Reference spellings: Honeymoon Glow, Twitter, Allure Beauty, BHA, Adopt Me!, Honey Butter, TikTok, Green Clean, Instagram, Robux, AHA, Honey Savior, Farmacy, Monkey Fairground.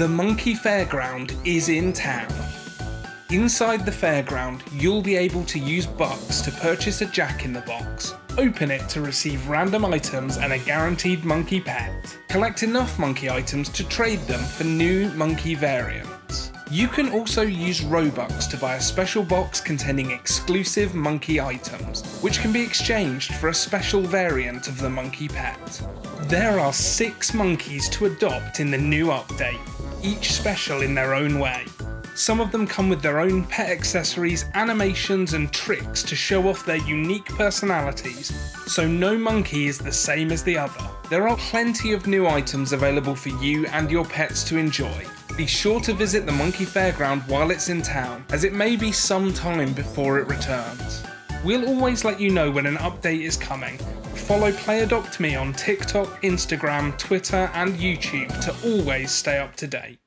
The Monkey Fairground is in town. Inside the fairground, you'll be able to use Bucks to purchase a jack-in-the-box, open it to receive random items and a guaranteed monkey pet. Collect enough monkey items to trade them for new monkey variants. You can also use Robux to buy a special box containing exclusive monkey items, which can be exchanged for a special variant of the monkey pet. There are 6 monkeys to adopt in the new update, each special in their own way. Some of them come with their own pet accessories, animations and tricks to show off their unique personalities, so no monkey is the same as the other. There are plenty of new items available for you and your pets to enjoy. Be sure to visit the Monkey Fairground while it's in town, as it may be some time before it returns. We'll always let you know when an update is coming. Follow Adopt Me on TikTok, Instagram, Twitter and YouTube to always stay up to date.